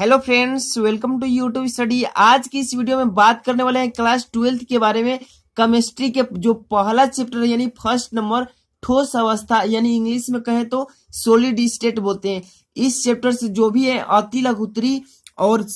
Hello friends, welcome to YouTube study. आज की इस वीडियो में बात करने वाले हैं क्लास 12th के बारे में। केमिस्ट्री के जो पहला चैप्टर है यानी फर्स्ट नंबर ठोस अवस्था, यानी इंग्लिश में कहें तो सॉलिड स्टेट बोलते हैं। इस चैप्टर से जो भी है अति लघुत्तरी और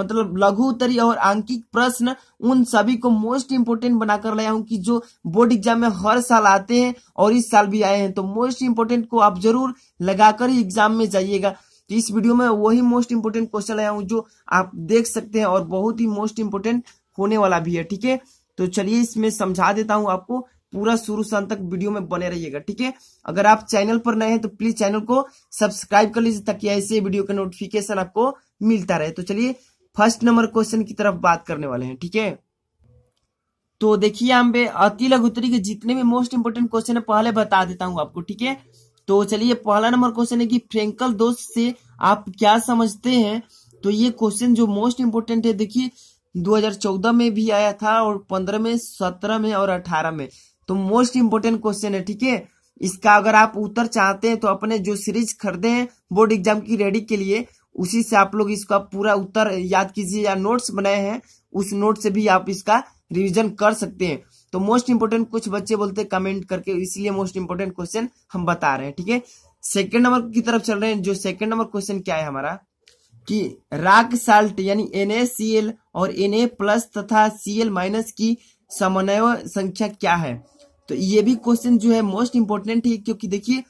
मतलब लघु उत्तरी और आंकिक प्रश्न, उन सभी को मोस्ट इम्पोर्टेंट बनाकर लाया हूं कि जो बोर्ड एग्जाम में हर साल आते हैं और इस साल भी आए हैं। तो मोस्ट इम्पोर्टेंट को आप जरूर लगाकर ही एग्जाम में जाइएगा। तो इस वीडियो में वही मोस्ट इम्पोर्टेंट क्वेश्चन लाया हूं जो आप देख सकते हैं और बहुत ही मोस्ट इम्पोर्टेंट होने वाला भी है। ठीक है, तो चलिए इसमें समझा देता हूं आपको। पूरा शुरू से अंत तक वीडियो में बने रहिएगा। ठीक है, अगर आप चैनल पर नए हैं तो प्लीज चैनल को सब्सक्राइब कर लीजिए ताकि ऐसे वीडियो का नोटिफिकेशन आपको मिलता रहे। तो चलिए फर्स्ट नंबर क्वेश्चन की तरफ बात करने वाले हैं। ठीक है, तो देखिए हम अति लघुत्तरी के जितने भी मोस्ट इंपोर्टेंट क्वेश्चन है पहले बता देता हूं आपको। ठीक है, तो चलिए पहला नंबर क्वेश्चन है कि फ्रेंकल दोष से आप क्या समझते हैं। तो ये क्वेश्चन जो मोस्ट इंपोर्टेंट है, देखिए 2014 में भी आया था और 15 में, 17 में और 18 में। तो मोस्ट इंपोर्टेंट क्वेश्चन है। ठीक है, इसका अगर आप उत्तर चाहते हैं तो अपने जो सीरीज खरीदे हैं बोर्ड एग्जाम की रेडी के लिए, उसी से आप लोग इसका पूरा उत्तर याद कीजिए या नोट्स बनाए हैं उस नोट से भी आप इसका रिवीजन कर सकते हैं। तो मोस्ट इंपोर्टेंट कुछ बच्चे बोलते कमेंट करके, इसलिए मोस्ट इंपोर्टेंट क्वेश्चन हम बता रहे हैं। ठीक है, सेकंड नंबर की तरफ चल रहे हैं। जो सेकंड नंबर क्वेश्चन क्या है हमारा कि राख साल्ट यानी NaCl और Na+ तथा Cl- की समन्वय संख्या क्या है। तो ये भी क्वेश्चन जो है मोस्ट इंपोर्टेंट है क्योंकि देखिए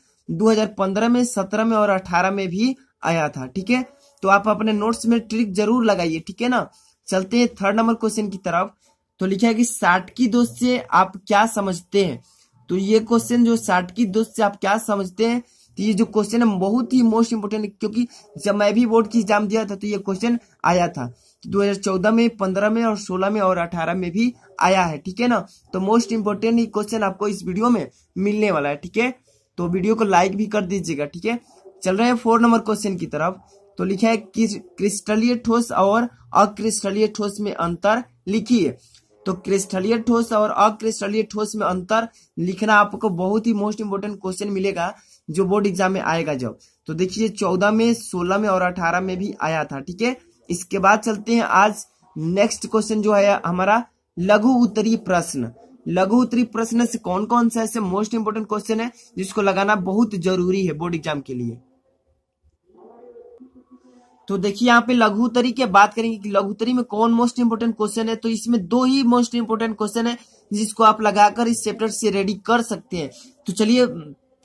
2015 में, 17 में और 18 में भी आया था। ठीक है, तो आप अपने नोट्स में ट्रिक जरूर लगाइए। ठीक है ना, चलते हैं थर्ड नंबर क्वेश्चन की तरफ। तो लिखा है कि साटकी दोष से आप क्या समझते हैं। तो ये क्वेश्चन जो साटकी दोष से आप क्या समझते हैं, तो ये जो क्वेश्चन है बहुत ही मोस्ट इंपोर्टेंट है क्योंकि जब मैं भी बोर्ड की एग्जाम दिया था तो ये क्वेश्चन आया था। 2014 में, 15 में और 16 में और 18 में भी आया है। ठीक है ना, तो मोस्ट इंपोर्टेंट क्वेश्चन आपको इस वीडियो में मिलने वाला है। ठीक है, तो वीडियो को लाइक भी कर दीजिएगा। ठीक है, चल रहे हैं फोर्थ नंबर क्वेश्चन की तरफ। तो लिखा है कि क्रिस्टलीय ठोस और अक्रिस्टलीय ठोस में अंतर लिखिए। तो क्रिस्टलीय ठोस और अक्रिस्टलीय ठोस में अंतर लिखना आपको बहुत ही मोस्ट इंपोर्टेंट क्वेश्चन मिलेगा जो बोर्ड एग्जाम में आएगा जब। तो देखिए 14 में, 16 में और 18 में भी आया था। ठीक है, इसके बाद चलते हैं आज नेक्स्ट क्वेश्चन जो है हमारा लघु उत्तरीय प्रश्न। लघु उत्तरीय प्रश्न से कौन कौन सा ऐसे मोस्ट इंपोर्टेंट क्वेश्चन है जिसको लगाना बहुत जरूरी है बोर्ड एग्जाम के लिए। तो देखिए यहाँ पे लघुत्तरी की बात करेंगे कि लघुत्तरी में कौन मोस्ट इंपोर्टेंट क्वेश्चन है। तो इसमें दो ही मोस्ट इंपोर्टेंट क्वेश्चन है जिसको आप लगाकर इस चैप्टर से रेडी कर सकते हैं। तो चलिए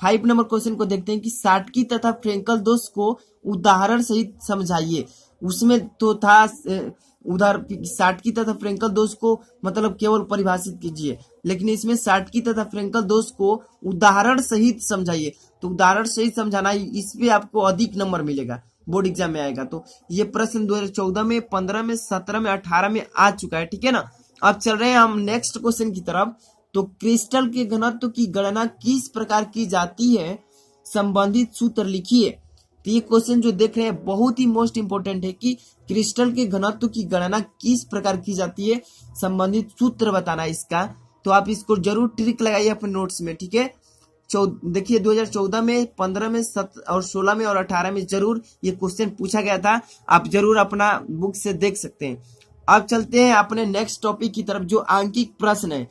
5 नंबर क्वेश्चन को देखते हैं कि साटकी तथा फ्रेंकल दोष को उदाहरण सहित समझाइए। उसमें तो था उदाहरण साटकी तथा फ्रेंकल दोष को मतलब केवल परिभाषित कीजिए, लेकिन इसमें साटकी तथा फ्रेंकल दोष को उदाहरण सहित समझाइए। तो उदाहरण सहित समझाना, इस पे आपको अधिक नंबर मिलेगा बोर्ड एग्जाम में आएगा। तो ये प्रश्न 2014 में, 15 में, 17 में, 18 में आ चुका है। ठीक है ना, अब चल रहे हैं हम नेक्स्ट क्वेश्चन की तरफ। तो क्रिस्टल के घनत्व की गणना किस प्रकार की जाती है, संबंधित सूत्र लिखिए। तो ये क्वेश्चन जो देख रहे हैं बहुत ही मोस्ट इंपोर्टेंट है कि क्रिस्टल के घनत्व की गणना किस प्रकार की जाती है, संबंधित सूत्र बताना इसका। तो आप इसको जरूर ट्रिक लगाइए अपने नोट्स में। ठीक है, देखिए 2014 में, 15 में, 16 में और 18 में जरूर ये क्वेश्चन पूछा गया था। आप जरूर अपना बुक से देख सकते हैं। अब चलते हैं अपने नेक्स्ट टॉपिक की तरफ जो आंकिक प्रश्न है।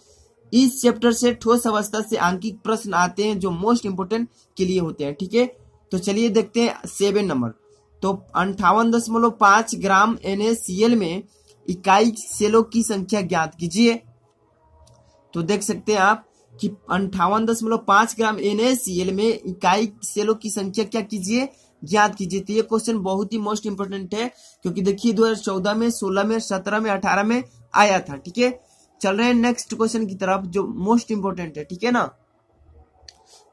इस चैप्टर से ठोस अवस्था से आंकिक प्रश्न आते हैं जो मोस्ट इंपोर्टेंट के लिए होते हैं। ठीक है, तो चलिए देखते हैं 7 नंबर। तो 58.5 ग्राम NaCl में इकाई सेलों की संख्या ज्ञात कीजिए। तो देख सकते हैं आप कि 58.5 ग्राम NaCl में इकाई सेलों की संख्या क्या कीजिए, ज्ञात कीजिए। तो ये क्वेश्चन बहुत ही मोस्ट इंपोर्टेंट है क्योंकि देखिए 2014 में, 16 में, 17 में, 18 में आया था। ठीक है, चल रहे हैं नेक्स्ट क्वेश्चन की तरफ जो मोस्ट इंपोर्टेंट है। ठीक है ना,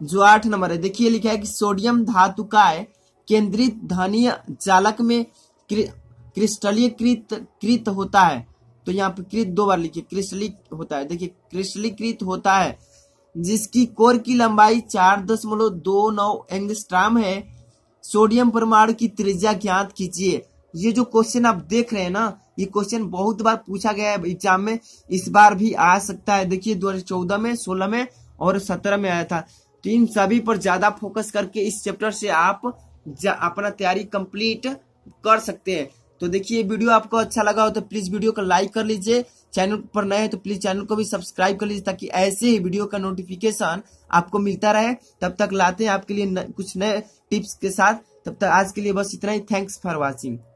जो 8 नंबर है। देखिए लिखा है कि सोडियम धातु का केंद्रित धनीय जालक में क्रिस्टलीकृत होता है। तो यहाँ पे कृत 2 बार लिखिए, क्रिस्टली होता है। देखिए क्रिस्टलीकृत होता है जिसकी कोर की लंबाई 4.29 एंगस्ट्राम है। सोडियम परमाणु की त्रिज्या ज्ञात कीजिए। ये जो क्वेश्चन आप देख रहे हैं ना, ये क्वेश्चन बहुत बार पूछा गया है एग्जाम में, इस बार भी आ सकता है। देखिए 2014 में, 16 में और 17 में आया था। तो इन सभी पर ज्यादा फोकस करके इस चैप्टर से आप अपना तैयारी कंप्लीट कर सकते हैं। तो देखिए वीडियो आपको अच्छा लगा हो तो प्लीज वीडियो को लाइक कर लीजिए, चैनल पर नए हैं तो प्लीज चैनल को भी सब्सक्राइब कर लीजिए ताकि ऐसे ही वीडियो का नोटिफिकेशन आपको मिलता रहे। तब तक लाते हैं आपके लिए कुछ नए टिप्स के साथ, तब तक आज के लिए बस इतना ही। Thanks for watching.